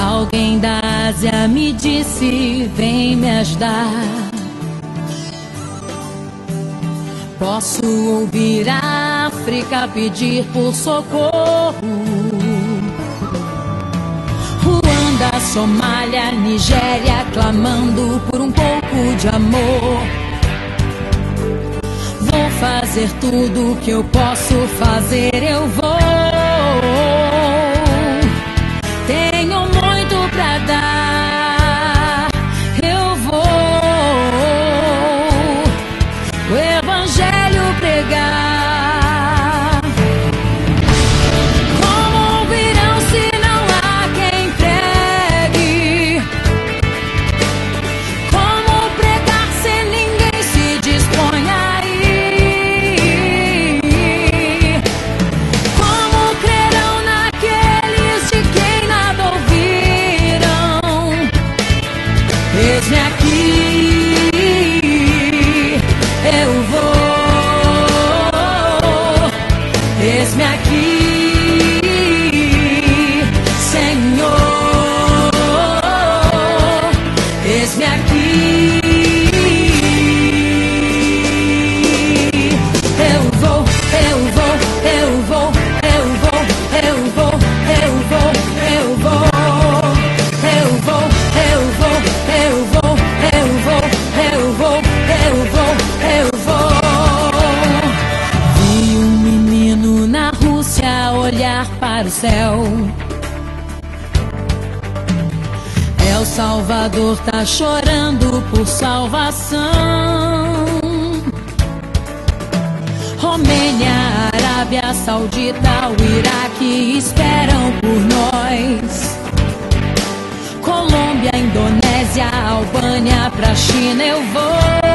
Alguém da Ásia me disse, vem me ajudar. Posso ouvir a África pedir por socorro. Ruanda, Somália, Nigéria, clamando por um pouco de amor. Vou fazer tudo o que eu posso fazer, eu vou. Tenho muito pra dar, eu vou. O evangelho pregar. Céu. El Salvador tá chorando por salvação. Romênia, Arábia Saudita, o Iraque esperam por nós. Colômbia, Indonésia, Albânia, pra China eu vou.